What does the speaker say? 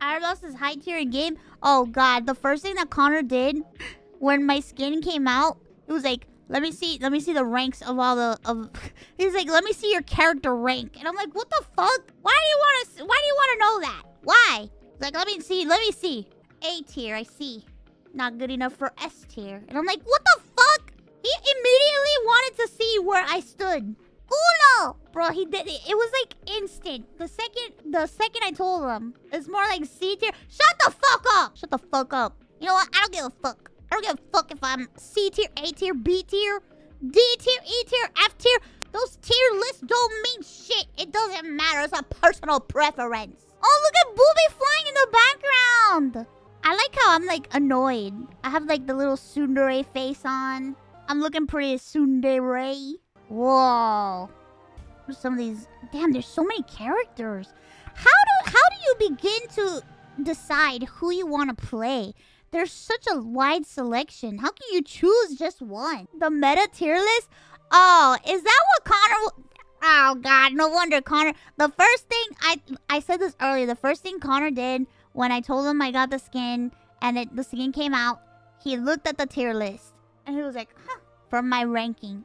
Aerolos is high tier in game. Oh god, the first thing that Connor did when my skin came out, it was like, let me see the ranks of all the he's like, let me see your character rank. And I'm like, what the fuck? Why do you want to know that? Why? He's like, let me see. A tier, I see. Not good enough for S tier. And I'm like, what the fuck? He immediately wanted to see where I stood. Uno! Bro, he did it. It was like instant. The second I told him, it's more like C tier. Shut the fuck up! Shut the fuck up. You know what? I don't give a fuck. I don't give a fuck if I'm C tier, A tier, B tier, D tier, E tier, F tier. Those tier lists don't mean shit. It doesn't matter. It's a personal preference. Oh, look at Booby flying in the background. I like how I'm like annoyed. I have like the little tsundere face on. I'm looking pretty tsundere. Whoa. Some of these... Damn, there's so many characters. How do you begin to decide who you want to play? There's such a wide selection. How can you choose just one? The meta tier list? Oh, is that what Connor... Oh, God. No wonder, Connor. The first thing... I said this earlier. The first thing Connor did when I told him I got the skin and the skin came out, he looked at the tier list. And he was like, huh, from my ranking.